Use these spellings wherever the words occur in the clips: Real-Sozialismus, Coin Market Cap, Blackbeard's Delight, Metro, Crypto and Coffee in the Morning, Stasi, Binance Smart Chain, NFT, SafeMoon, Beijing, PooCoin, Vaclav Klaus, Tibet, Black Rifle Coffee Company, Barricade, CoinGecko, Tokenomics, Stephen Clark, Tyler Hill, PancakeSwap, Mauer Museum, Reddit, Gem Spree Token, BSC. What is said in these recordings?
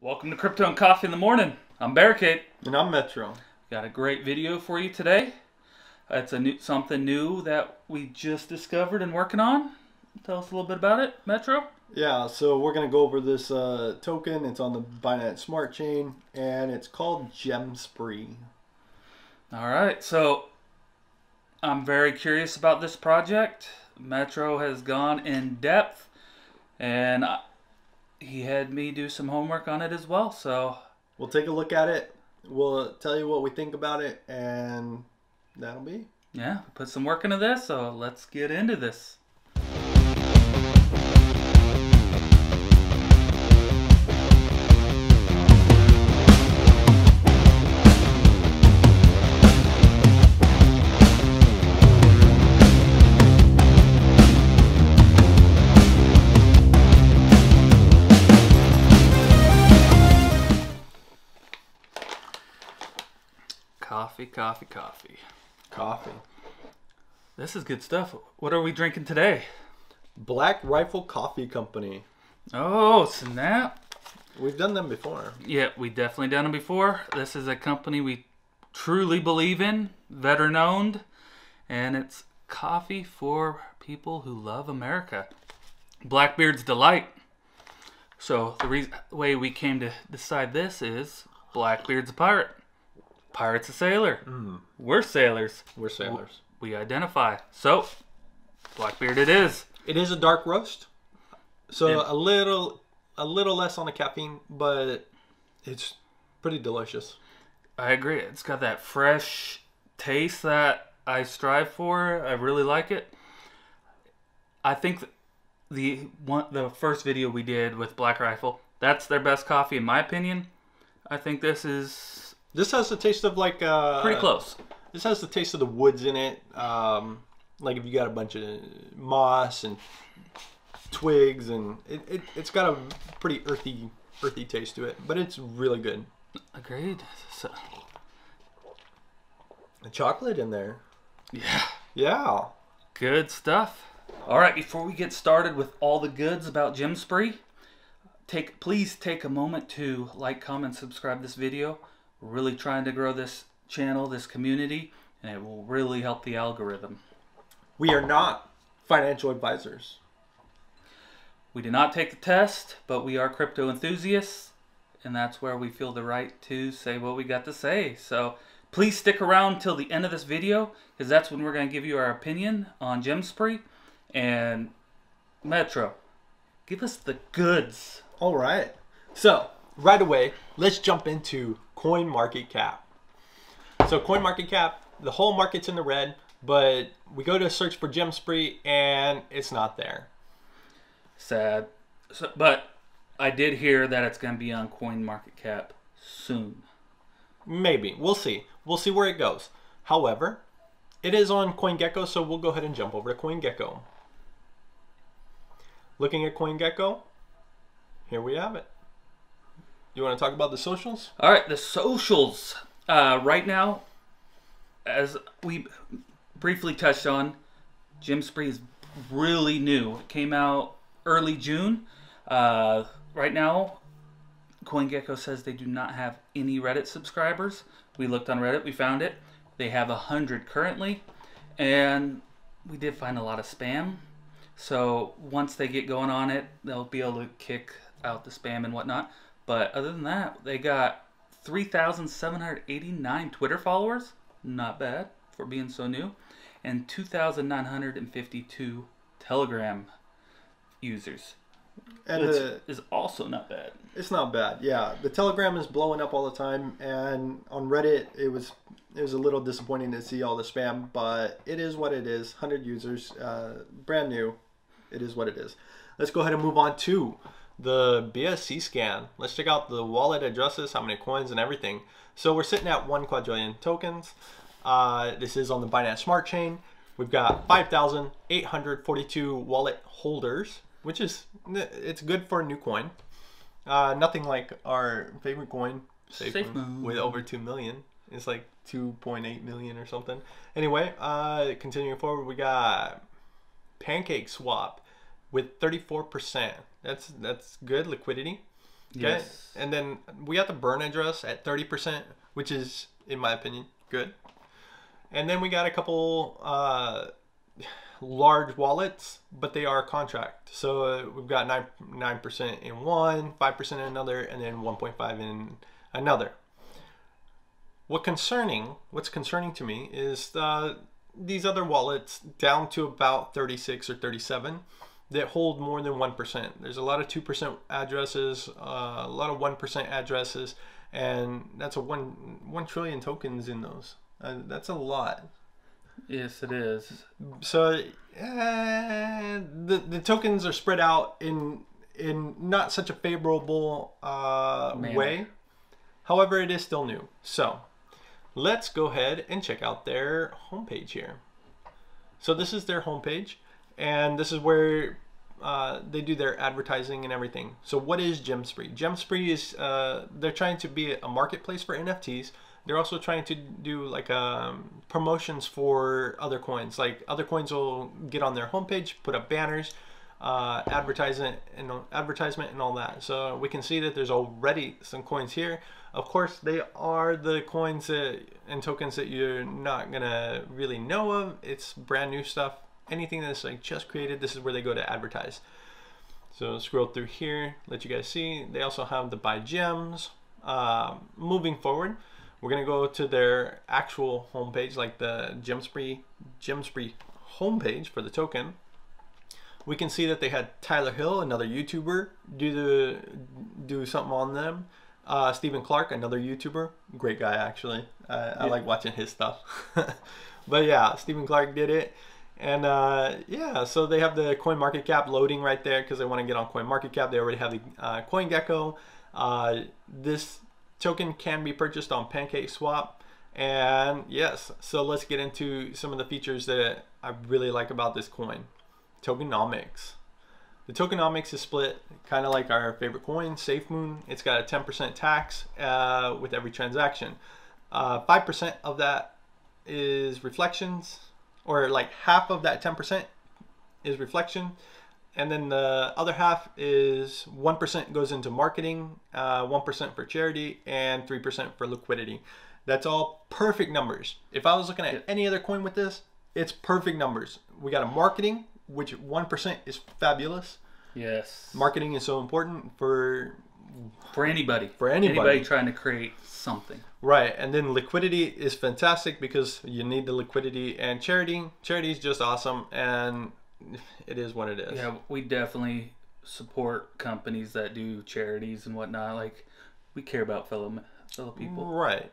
Welcome to Crypto and Coffee in the Morning. I'm Barricade. And I'm Metro. Got a great video for you today. It's something new that we just discovered and working on. Tell us a little bit about it, Metro. Yeah, so we're going to go over this token. It's on the Binance Smart Chain, and it's called Gem Spree. All right, so I'm very curious about this project. Metro has gone in depth, and he had me do some homework on it as well. So we'll take a look at it. We'll tell you what we think about it, and that'll be. Yeah, put some work into this, so let's get into this. Coffee. This is good stuff. What are we drinking today? Black Rifle Coffee Company. Oh, snap. We've done them before. Yeah, we definitely done them before. This is a company we truly believe in, veteran owned, and it's coffee for people who love America. Blackbeard's Delight. So the way we came to decide this is Blackbeard's a pirate. Pirate's a sailor. Mm. We're sailors. We're sailors. We identify. So, Blackbeard it is. It is a dark roast. So yeah. a little less on the caffeine, but it's pretty delicious. I agree. It's got that fresh taste that I strive for. I really like it. I think the first video we did with Black Rifle, that's their best coffee in my opinion. I think this is... This has the taste of like pretty close. This has the taste of the woods in it. Like if you got a bunch of moss and twigs, and it's got a pretty earthy taste to it, but it's really good. Agreed. So the chocolate in there. Yeah. Yeah. Good stuff. All right, before we get started with all the goods about Gem Spree, please take a moment to like, comment, subscribe this video. We're really trying to grow this channel, this community, and it will really help the algorithm. We are not financial advisors. We do not take the test, but we are crypto enthusiasts, and that's where we feel the right to say what we got to say. So please stick around till the end of this video, because that's when we're going to give you our opinion on Gem Spree. And Metro, give us the goods. All right. So right away, let's jump into Coin Market Cap. So Coin Market Cap, the whole market's in the red, but we go to search for Gem Spree and it's not there. Sad. So, but I did hear that it's going to be on Coin Market Cap soon. Maybe. We'll see. We'll see where it goes. However, it is on CoinGecko, so we'll go ahead and jump over to CoinGecko. Looking at CoinGecko, here we have it. You want to talk about the socials? All right, the socials. Right now, as we briefly touched on, Gem Spree is really new. It came out early June. Right now, CoinGecko says they do not have any Reddit subscribers. We looked on Reddit. We found it. They have 100 currently. And we did find a lot of spam. So once they get going on it, they'll be able to kick out the spam and whatnot. But other than that, they got 3,789 Twitter followers. Not bad for being so new. And 2,952 Telegram users. And which is also not bad. It's not bad, yeah. The Telegram is blowing up all the time. And on Reddit, it was a little disappointing to see all the spam. But it is what it is. 100 users, brand new. It is what it is. Let's go ahead and move on to the BSC scan. Let's check out the wallet addresses, how many coins and everything. So we're sitting at 1 quadrillion tokens. This is on the Binance Smart Chain. We've got 5,842 wallet holders, which is, it's good for a new coin. Nothing like our favorite coin, SafeMoon, with over 2 million. It's like 2.8 million or something. Anyway, continuing forward, we got PancakeSwap with 34%. That's good liquidity. Okay? Yes. And then we got the burn address at 30%, which is, in my opinion, good. And then we got a couple large wallets, but they are contract. So we've got 9% in one, 5% in another, and then 1.5 in another. What's concerning to me is these other wallets down to about 36 or 37 that hold more than 1%. There's a lot of 2% addresses, a lot of 1% addresses, and that's a 1 trillion tokens in those. That's a lot. Yes, it is. So the tokens are spread out in not such a favorable way. However, it is still new. So let's go ahead and check out their homepage here. So this is their homepage, and this is where they do their advertising and everything. So what is Gem Spree? Gem Spree is they're trying to be a marketplace for NFTs. They're also trying to do like promotions for other coins. Like other coins will get on their homepage, put up banners, advertisement and all that. So we can see that there's already some coins here. Of course, they are the coins that, and tokens that you're not gonna really know of. It's brand new stuff. Anything that's like just created, this is where they go to advertise. So scroll through here, let you guys see. They also have the buy gems. Moving forward, we're gonna go to their actual homepage, like the Gem Spree homepage for the token. We can see that they had Tyler Hill, another YouTuber, do something on them. Stephen Clark, another YouTuber, great guy actually. I like watching his stuff. But yeah, Stephen Clark did it, and yeah. So they have the Coin Market Cap loading right there because they want to get on Coin Market Cap. They already have the CoinGecko. This token can be purchased on PancakeSwap, and yes, so let's get into some of the features that I really like about this coin. Tokenomics. The tokenomics is split kind of like our favorite coin, SafeMoon. It's got a 10% tax with every transaction. 5% of that is reflections, or like half of that 10% is reflection. And then the other half is 1% goes into marketing, 1% for charity, and 3% for liquidity. That's all perfect numbers. If I was looking at any other coin with this, it's perfect numbers. We got a marketing, which 1% is fabulous. Yes. Marketing is so important for anybody. For anybody. Anybody trying to create something. Right. And then liquidity is fantastic because you need the liquidity, and charity. Charity is just awesome, and it is what it is. Yeah, we definitely support companies that do charities and whatnot. Like, we care about fellow people. Right.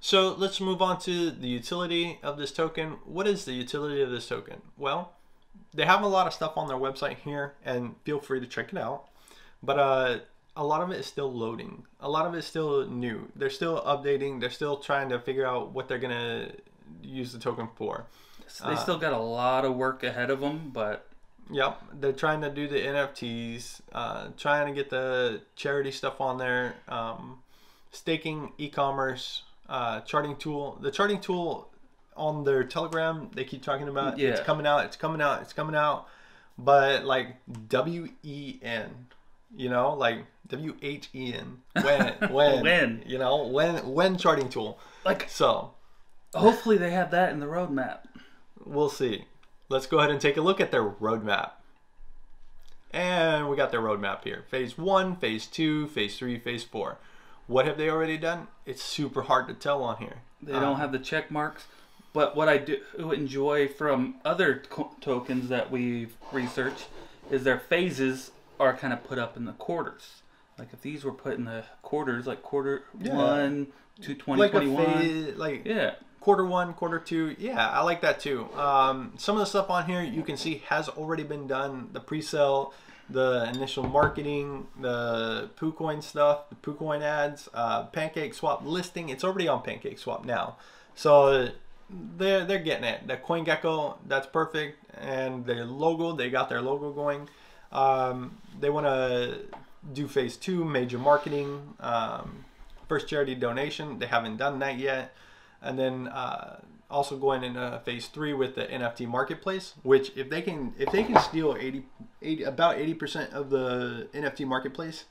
So let's move on to the utility of this token. What is the utility of this token? Well, they have a lot of stuff on their website here, and feel free to check it out. But a lot of it is still loading. A lot of it is still new. They're still updating. They're still trying to figure out what they're going to use the token for. So they still got a lot of work ahead of them, but yep, they're trying to do the NFTs, trying to get the charity stuff on there, staking, e-commerce, charting tool. The charting tool on their Telegram, they keep talking about it's coming out, it's coming out, it's coming out, but like WEN, you know, like WHEN, when, you know, when charting tool, like so. Hopefully they have that in the roadmap. We'll see. Let's go ahead and take a look at their roadmap. And we got their roadmap here. Phase 1, phase 2, phase 3, phase 4. What have they already done? It's super hard to tell on here. They don't have the check marks. But what I do enjoy from other tokens that we've researched is their phases are kind of put up in the quarters. Like if these were put in the quarters, like quarter 1 to 2021. Like, yeah. Quarter 1, quarter 2, yeah, I like that too. Some of the stuff on here you can see has already been done. The pre-sale, the initial marketing, the PooCoin stuff, the PooCoin ads, PancakeSwap listing. It's already on PancakeSwap now, so they're getting it. The CoinGecko, that's perfect, and their logo, they got their logo going. They want to do phase 2, major marketing, first charity donation. They haven't done that yet. And then also going into phase 3 with the NFT marketplace, which if they can steal about 80% of the NFT marketplace,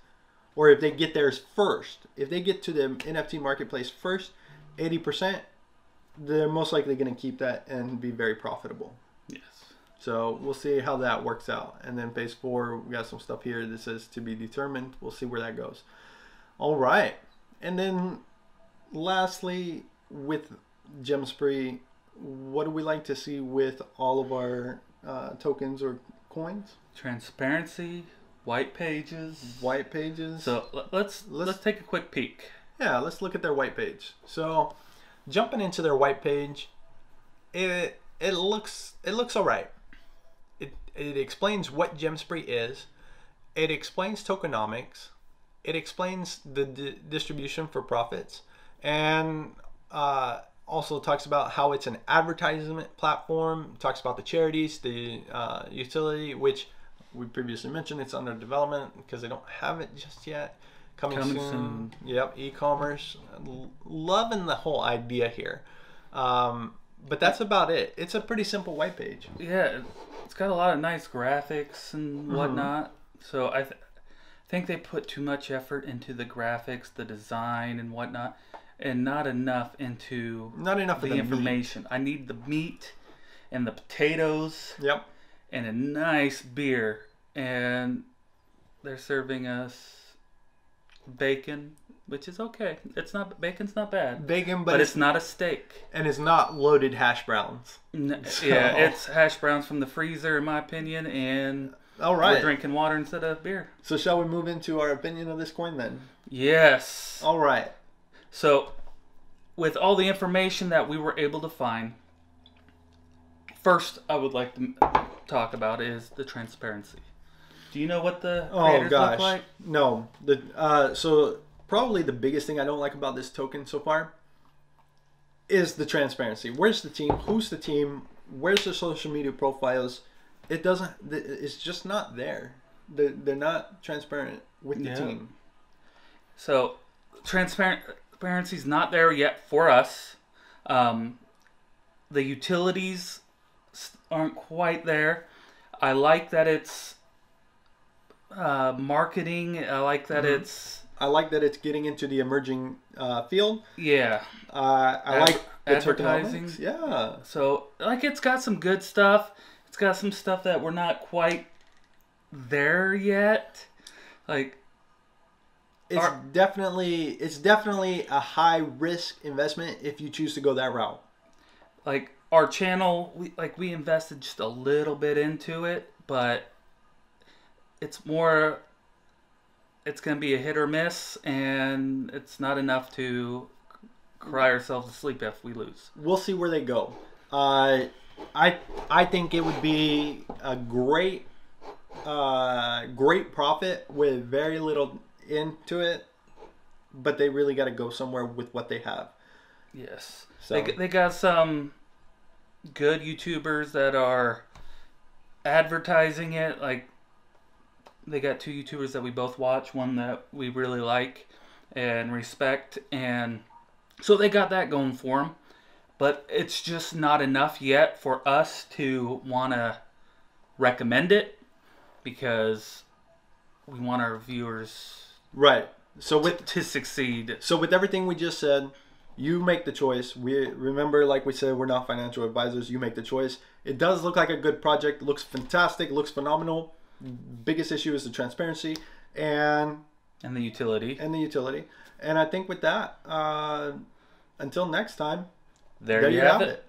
or if they get theirs first, if they get to the NFT marketplace first, 80%, they're most likely going to keep that and be very profitable. Yes. So we'll see how that works out. And then phase four, we got some stuff here that says to be determined. We'll see where that goes. All right. And then lastly, with Gem Spree, what do we like to see with all of our tokens or coins? Transparency, white pages. White pages. So let's take a quick peek. Yeah, let's look at their white page. So jumping into their white page, it looks all right. It explains what Gem Spree is. It explains tokenomics. It explains the distribution for profits, and also talks about how it's an advertisement platform. It talks about the charities, the utility, which we previously mentioned. It's under development because they don't have it just yet. Coming soon. Yep, e-commerce. Loving the whole idea here. But that's about it. It's a pretty simple white page. Yeah, it's got a lot of nice graphics and whatnot. So I think they put too much effort into the graphics, the design and whatnot, and not enough into the information. Meat. I need the meat and the potatoes. Yep. And a nice beer. And they're serving us bacon, which is okay. It's not, bacon's not bad. Bacon, but it's not a steak. And it's not loaded hash browns. No, so. Yeah, it's hash browns from the freezer, in my opinion, and all right. We're drinking water instead of beer. So shall we move into our opinion of this coin then? Yes. All right. So with all the information that we were able to find, first I would like to talk about is the transparency. Do you know what the creators look like? No. So probably the biggest thing I don't like about this token so far is the transparency. Where's the team? Who's the team? Where's the social media profiles? It doesn't. It's just not there. They're not transparent with the team. So transparency's not there yet for us. The utilities aren't quite there. I like that it's marketing. I like that it's getting into the emerging field. Yeah. I like advertising. Yeah. So like it's got some good stuff. It's got some stuff that we're not quite there yet. Like it's definitely a high risk investment if you choose to go that route. Like our channel, we invested just a little bit into it, but it's going to be a hit or miss, and it's not enough to cry ourselves to sleep if we lose. We'll see where they go. I think it would be a great profit with very little into it, but they really got to go somewhere with what they have. Yes. So. They got some good YouTubers that are advertising it, like they got two YouTubers that we both watch, one that we really like and respect, and so they got that going for them, but it's just not enough yet for us to want to recommend it because we want our viewers to succeed. So with everything we just said, you make the choice. We remember, like we said, we're not financial advisors. You make the choice. It does look like a good project. Looks fantastic. Looks phenomenal. Biggest issue is the transparency and the utility and I think with that, until next time, there you have it.